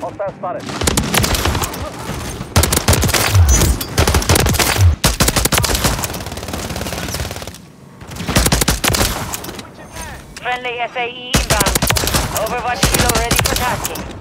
Hostile spotted. Friendly SAE inbound. Overwatch kilo ready for tasking.